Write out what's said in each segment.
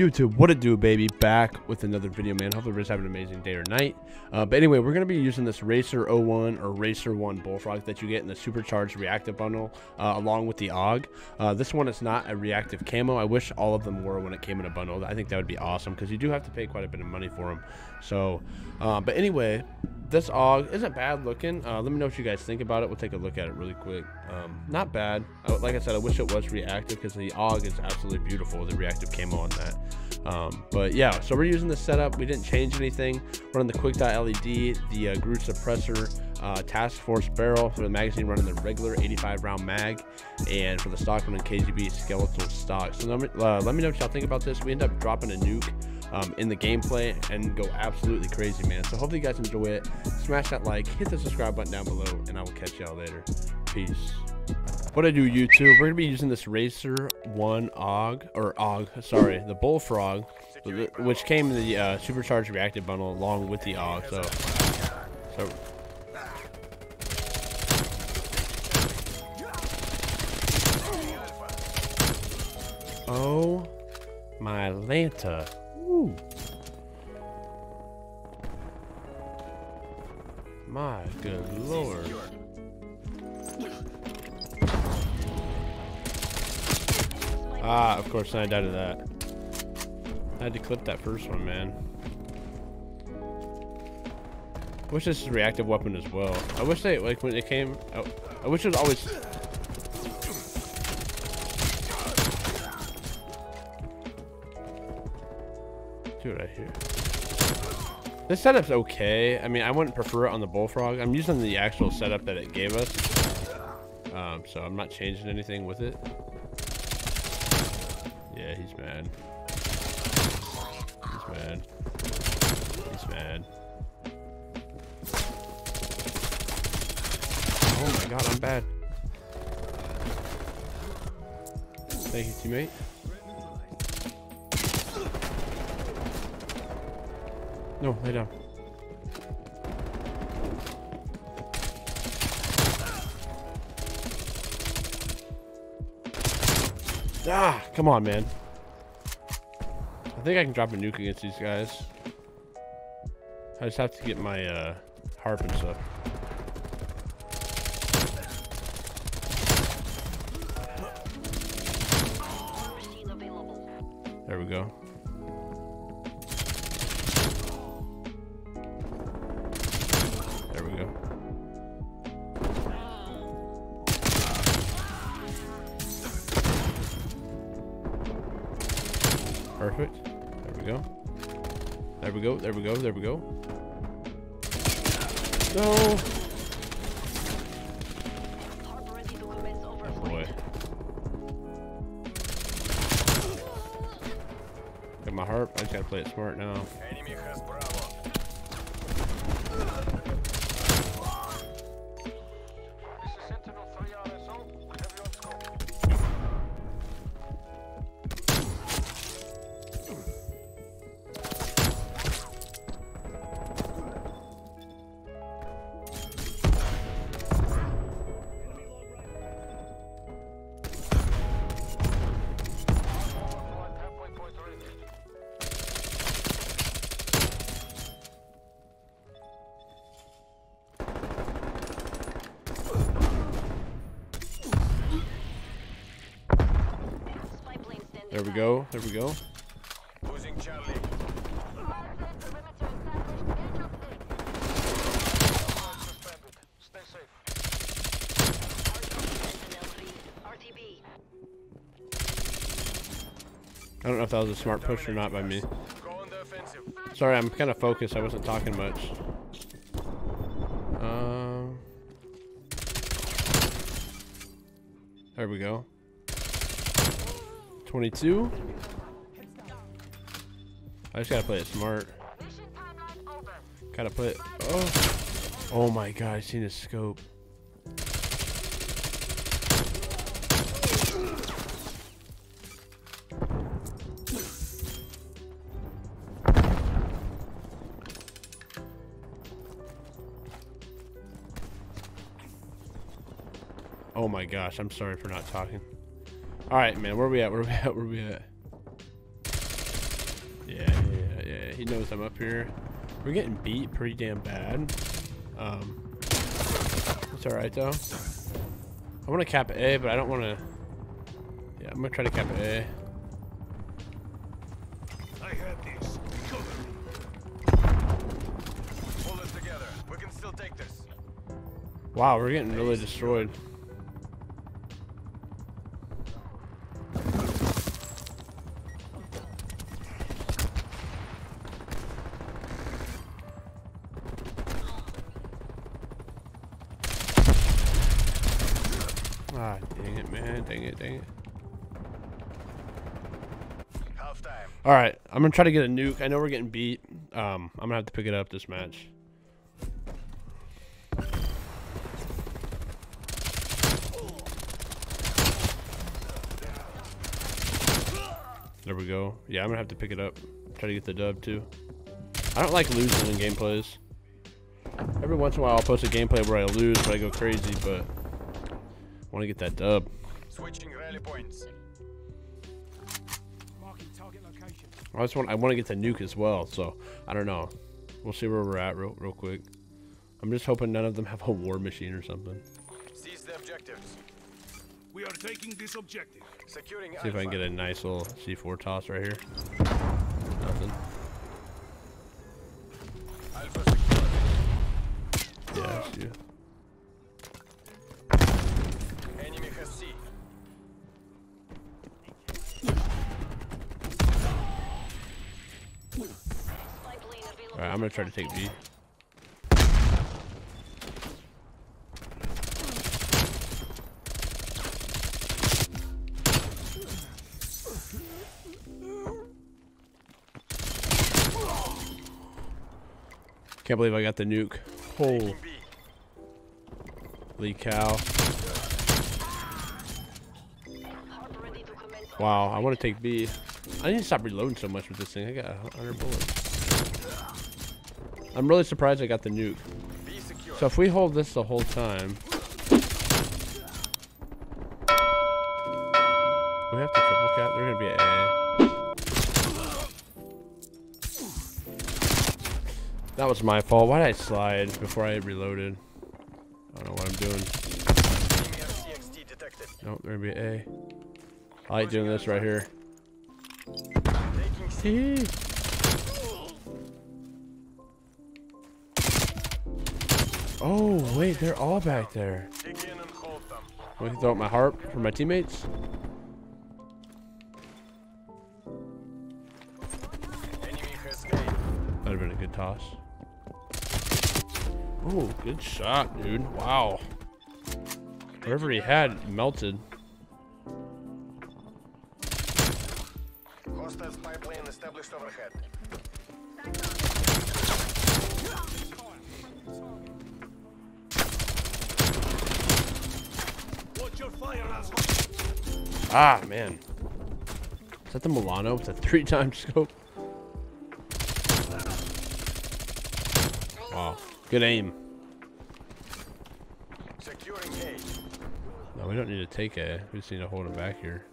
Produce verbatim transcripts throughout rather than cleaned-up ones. YouTube, what it do, baby? Back with another video, man. Hope everybody's having an amazing day or night. Uh, but anyway, we're going to be using this Racer oh one or Racer one bullfrog that you get in the supercharged reactive bundle uh, along with the A U G. Uh, this one is not a reactive camo. I wish all of them were when it came in a bundle. I think that would be awesome because you do have to pay quite a bit of money for them. So, uh, but anyway, this A U G isn't bad looking. Uh, let me know what you guys think about it. We'll take a look at it really quick. Um, not bad. I, like I said, I wish it was reactive because the A U G is absolutely beautiful, the reactive camo on that. Um, but yeah, so we're using the setup. We didn't change anything. Running the quick dot L E D, the uh, Groot suppressor, uh, task force barrel for the magazine, running the regular eighty-five round mag, and for the stock running K G B skeletal stock. So let me, uh, let me know what y'all think about this. We end up dropping a nuke um, in the gameplay and go absolutely crazy, man. So hopefully you guys enjoy it. Smash that like, hit the subscribe button down below, and I will catch y'all later. Peace. What I do, YouTube, we're gonna be using this Racer one A U G, or A U G, sorry, the bullfrog, which came in the uh, supercharged reactive bundle along with the A U G. So, so oh my Lanta! Woo. My good lord! Ah, of course, I died to that. I had to clip that first one, man. I wish this is a reactive weapon as well. I wish they, like, when it came, I, I wish it was always. Dude, right here. This setup's okay. I mean, I wouldn't prefer it on the bullfrog. I'm using the actual setup that it gave us. Um, so I'm not changing anything with it. Yeah, he's mad. He's mad. He's mad. Oh my god, I'm bad. Thank you, teammate. No, lay down. Ah, come on, man. I think I can drop a nuke against these guys. I just have to get my uh, harp and stuff. There we go. There we go. Perfect. There we go. There we go. There we go. There we go. No. Oh boy. Got my harp. I just gotta play it smart now. There we go, there we go. Losing Charlie. Stay safe. I don't know if that was a smart push or not by me. Sorry, I'm kind of focused. I wasn't talking much. Um, there we go. twenty-two. I just gotta play it smart. Gotta play it. Oh, oh my god! I seen his scope. Oh my gosh! I'm sorry for not talking. All right, man, where we at? Where we at? Where we at? knows I'm up here. We're getting beat pretty damn bad. Um, it's alright though. I want to cap A, but I don't want to. Yeah, I'm gonna try to cap A. I had these. Hold it together. We can still take this. Wow, we're getting really destroyed. Ah, dang it, man. Dang it, dang it. Half time. All right, I'm going to try to get a nuke. I know we're getting beat. Um, I'm going to have to pick it up this match. There we go. Yeah, I'm going to have to pick it up. Try to get the dub, too. I don't like losing in gameplays. Every once in a while, I'll post a gameplay where I lose, but I go crazy, but... I want to get that dub. Switching rally points. Marking target location. I just want I want to get the nuke as well, so I don't know. We'll see where we're at real real quick. I'm just hoping none of them have a war machine or something. Seize the objectives. We are taking this objective. Securing Alpha. See if I can get a nice little C four toss right here. Nothing. Alpha secure. Yeah, I see you. Alright, I'm gonna try to take B. Can't believe I got the nuke. Holy cow. Wow, I want to take B. I need to stop reloading so much with this thing. I got one hundred bullets. I'm really surprised I got the nuke. So if we hold this the whole time, we have to triple cap. They're gonna be at A. That was my fault. Why did I slide before I reloaded? I don't know what I'm doing. Nope, they're gonna be at A. I like doing this right here. Hee. Oh, wait, they're all back there. I'm going to throw out my harp for my teammates. That would have been a good toss. Oh, good shot, dude. Wow. Whatever he had melted. Hostile spy plane established overhead. Ah, man. Is that the Milano with a three-time scope? Wow. Good aim. Securing A. No, we don't need to take A. We just need to hold him back here.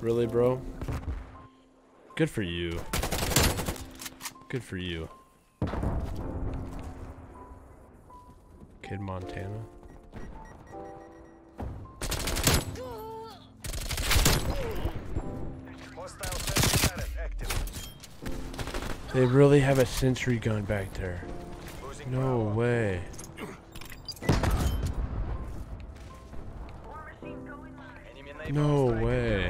Really, bro? Good for you. Good for you. Kid Montana. They really have a sentry gun back there. No way. No way.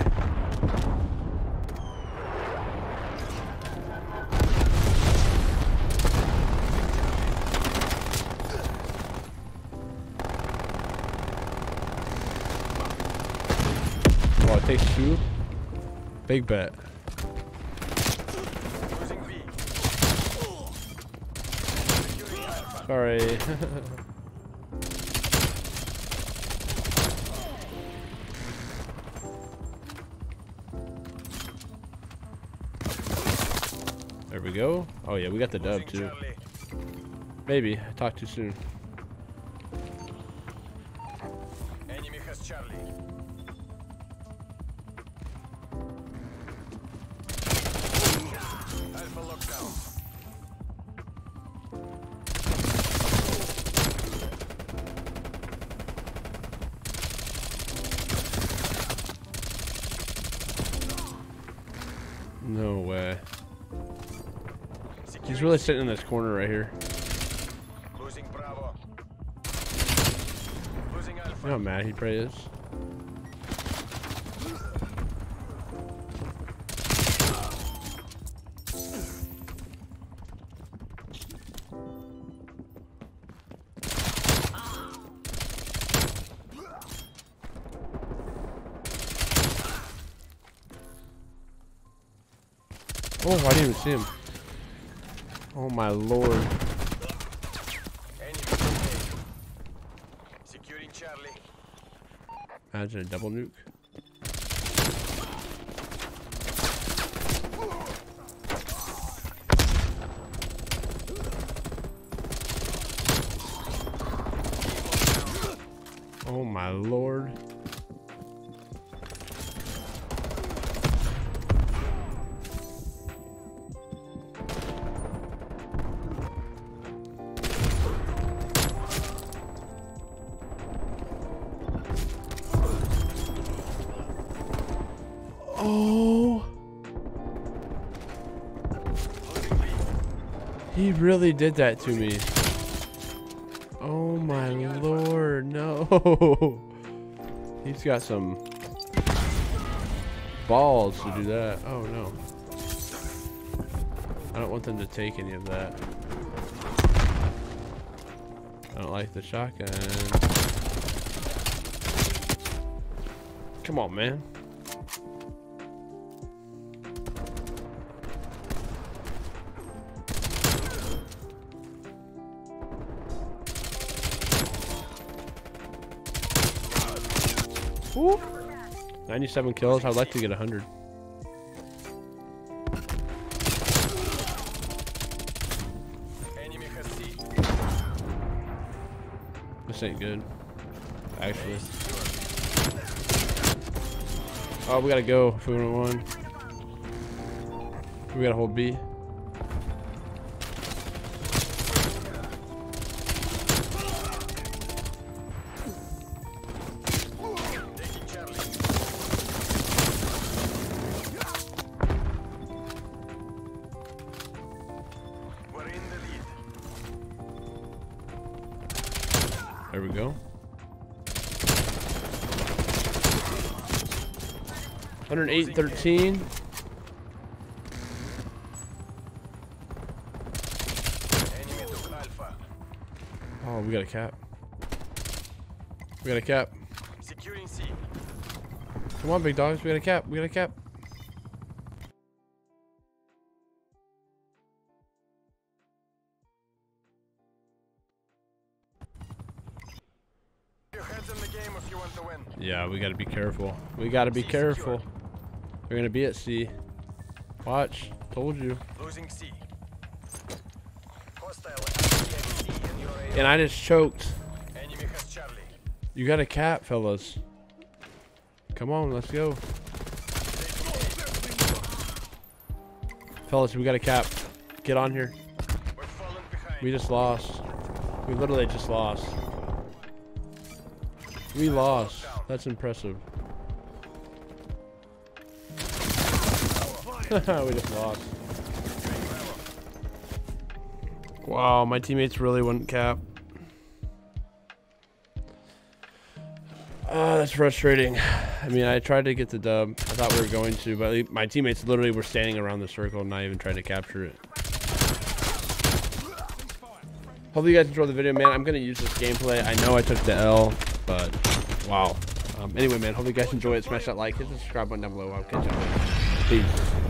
Oh, it takes two? Big bet. Sorry. There we go. Oh yeah, we got the dub too. Maybe I talked too soon. Enemy has Charlie. Prepare for lockdown. No way. He's really sitting in this corner right here. Losing Bravo. Losing Alpha. You know how mad he probably is. Oh, I didn't even see him. Oh my lord. Securing Charlie. Imagine a double nuke. Oh my lord. Oh, he really did that to me. Oh my lord, no. He's got some balls to do that. Oh no. I don't want them to take any of that. I don't like the shotgun. Come on, man. Ooh. ninety-seven kills. I'd like to get one hundred. This ain't good, actually. Oh, we gotta go if we want to win. We gotta hold B. There we go. one oh eight thirteen. Oh, we got a cap. We got a cap. Come on, big dogs. We got a cap. We got a cap. Yeah, we gotta be careful. We gotta be careful. We're gonna be at C. Watch. Told you. Losing C. And I just choked. You got a cap, fellas. Come on, let's go. Fellas, we got a cap. Get on here. We just lost. We literally just lost. We lost. That's impressive. We just lost. Wow, my teammates really wouldn't cap. Oh, that's frustrating. I mean, I tried to get the dub. I thought we were going to, but my teammates literally were standing around the circle and not even trying to capture it. Hopefully you guys enjoyed the video, man. I'm going to use this gameplay. I know I took the L, but wow. Um, anyway, man, hope you guys enjoy it. Smash that like, hit the subscribe button down below. I'll catch you. Peace.